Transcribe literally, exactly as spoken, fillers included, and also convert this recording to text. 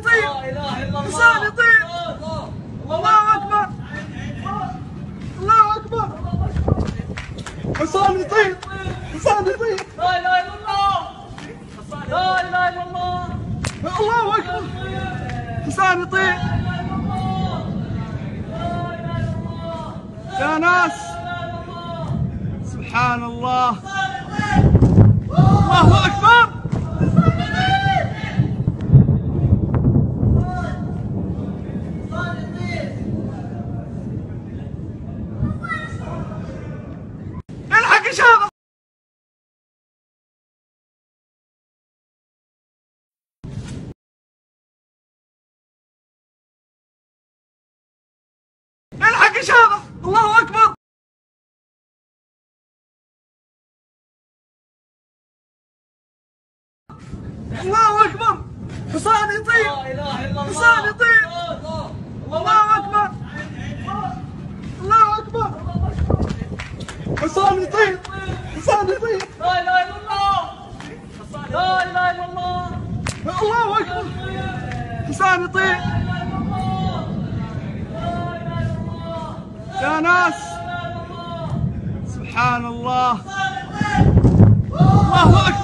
يطير، حسين يطير، الله أكبر، الله أكبر، حسين يطير، حسين يطير، لا إله إلا الله، لا إله إلا الله، الله أكبر، حسين يطير، يا ناس، سبحان الله، الله أكبر. الحق ايش هذا؟ الله اكبر! الله اكبر! حصان يطير! حصان يطير! الله اكبر! الله اكبر! حصان يطير! حصان يطير! لا اله الا الله! لا اله الا الله! الله اكبر! حصان يطير! يا ناس سبحان الله الله أكبر.